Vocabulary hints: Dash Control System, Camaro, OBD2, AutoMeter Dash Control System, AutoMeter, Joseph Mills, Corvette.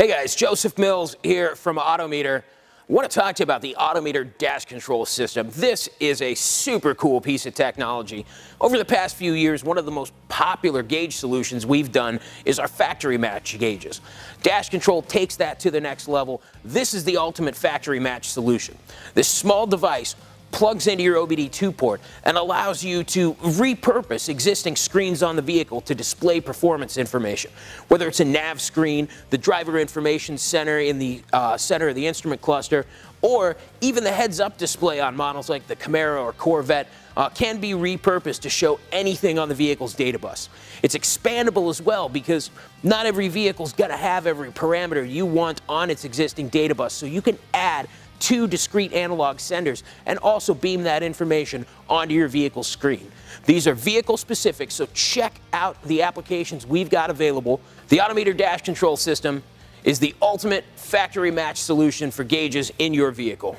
Hey guys, Joseph Mills here from AutoMeter. I want to talk to you about the AutoMeter Dash Control System. This is a super cool piece of technology. Over the past few years, one of the most popular gauge solutions we've done is our factory match gauges. Dash Control takes that to the next level. This is the ultimate factory match solution. This small device plugs into your OBD2 port and allows you to repurpose existing screens on the vehicle to display performance information. Whether it's a nav screen, the driver information center in the center of the instrument cluster, or even the heads-up display on models like the Camaro or Corvette can be repurposed to show anything on the vehicle's data bus. It's expandable as well because not every vehicle's going to have every parameter you want on its existing data bus, so you can add two discrete analog senders and also beam that information onto your vehicle screen. These are vehicle specific, so check out the applications we've got available. The AutoMeter Dash Control System is the ultimate factory match solution for gauges in your vehicle.